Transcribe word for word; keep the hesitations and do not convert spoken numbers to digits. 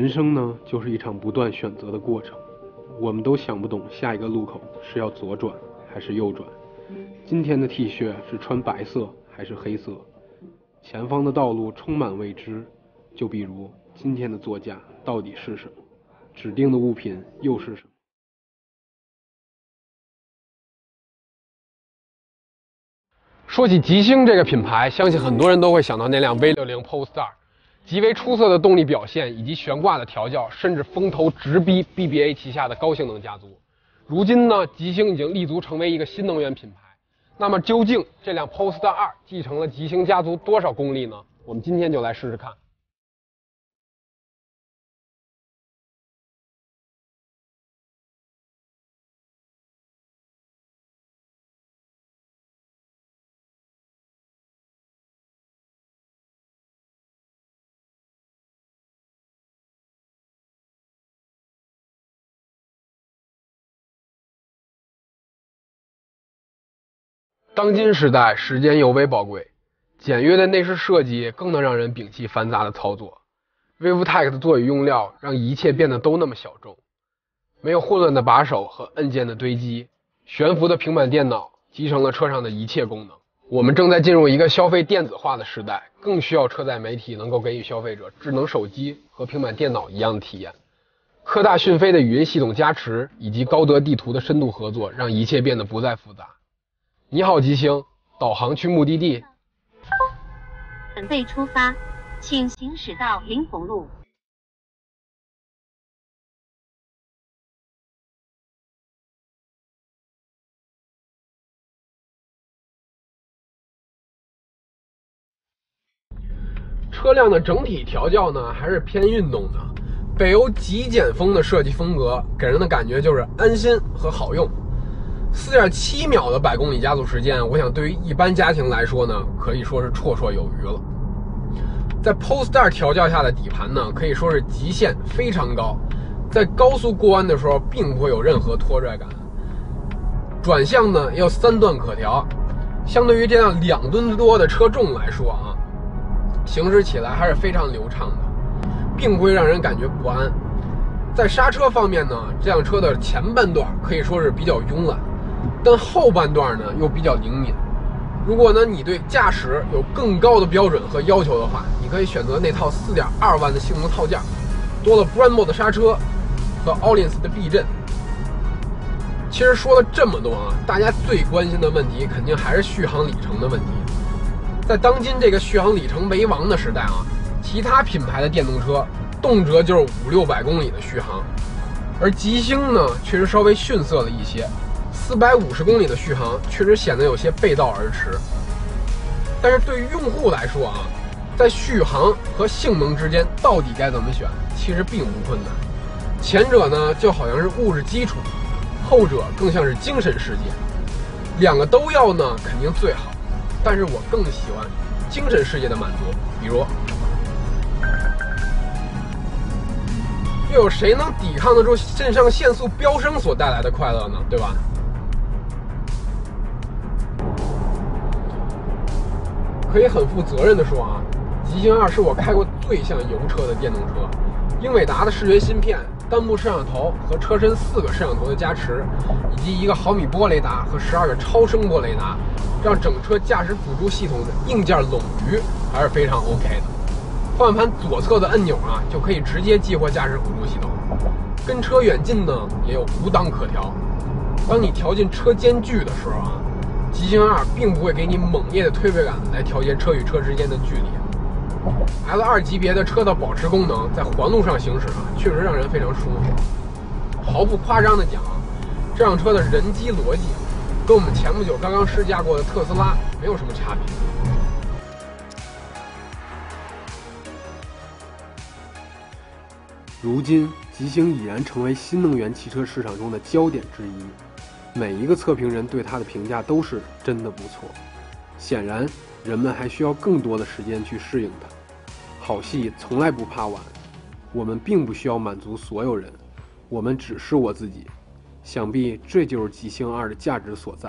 人生呢，就是一场不断选择的过程，我们都想不懂下一个路口是要左转还是右转，今天的 T 恤是穿白色还是黑色，前方的道路充满未知，就比如今天的座驾到底是什么，指定的物品又是什么。说起极星这个品牌，相信很多人都会想到那辆 V 六零 Polestar， 极为出色的动力表现以及悬挂的调教，甚至风头直逼 B B A 旗下的高性能家族。如今呢，极星已经立足成为一个新能源品牌。那么究竟这辆 Polestar 二继承了极星家族多少功力呢？我们今天就来试试看。当今时代，时间尤为宝贵，简约的内饰设计更能让人摒弃繁杂的操作。VivTech 的座椅用料让一切变得都那么小众，没有混乱的把手和按键的堆积，悬浮的平板电脑集成了车上的一切功能。我们正在进入一个消费电子化的时代，更需要车载媒体能够给予消费者智能手机和平板电脑一样的体验。科大讯飞的语音系统加持以及高德地图的深度合作，让一切变得不再复杂。你好，极星，导航去目的地。准备出发，请行驶到林红路。车辆的整体调教呢，还是偏运动的。北欧极简风的设计风格，给人的感觉就是安心和好用。四点七 秒的百公里加速时间，我想对于一般家庭来说呢，可以说是绰绰有余了。在 Polestar 调教下的底盘呢，可以说是极限非常高，在高速过弯的时候并不会有任何拖拽感。转向呢要三段可调，相对于这辆两吨多的车重来说啊，行驶起来还是非常流畅的，并不会让人感觉不安。在刹车方面呢，这辆车的前半段可以说是比较慵懒。但后半段呢又比较灵敏。如果呢你对驾驶有更高的标准和要求的话，你可以选择那套 四点二万的性能套件，多了 Brembo 的刹车和 Öhlins 的避震。其实说了这么多啊，大家最关心的问题肯定还是续航里程的问题。在当今这个续航里程为王的时代啊，其他品牌的电动车动辄就是五六百公里的续航，而极星呢确实稍微逊色了一些。四百五十公里的续航确实显得有些背道而驰，但是对于用户来说啊，在续航和性能之间到底该怎么选，其实并不困难。前者呢就好像是物质基础，后者更像是精神世界。两个都要呢肯定最好，但是我更喜欢精神世界的满足。比如，又有谁能抵抗得住肾上腺素飙升所带来的快乐呢？对吧？可以很负责任的说啊，极星二是我开过最像油车的电动车。英伟达的视觉芯片、单目摄像头和车身四个摄像头的加持，以及一个毫米波雷达和十二个超声波雷达，让整车驾驶辅助系统的硬件冗余还是非常 OK 的。方向盘左侧的按钮啊，就可以直接激活驾驶辅助系统。跟车远近呢也有无档可调。当你调进车间距的时候啊，极星二并不会给你猛烈的推背感来调节车与车之间的距离。L 二 级别的车道保持功能在环路上行驶啊，确实让人非常舒服。毫不夸张的讲，这辆车的人机逻辑跟我们前不久刚刚试驾过的特斯拉没有什么差别。如今，极星已然成为新能源汽车市场中的焦点之一。每一个测评人对它的评价都是真的不错，显然人们还需要更多的时间去适应它。好戏从来不怕晚，我们并不需要满足所有人，我们只是我自己。想必这就是极星二的价值所在。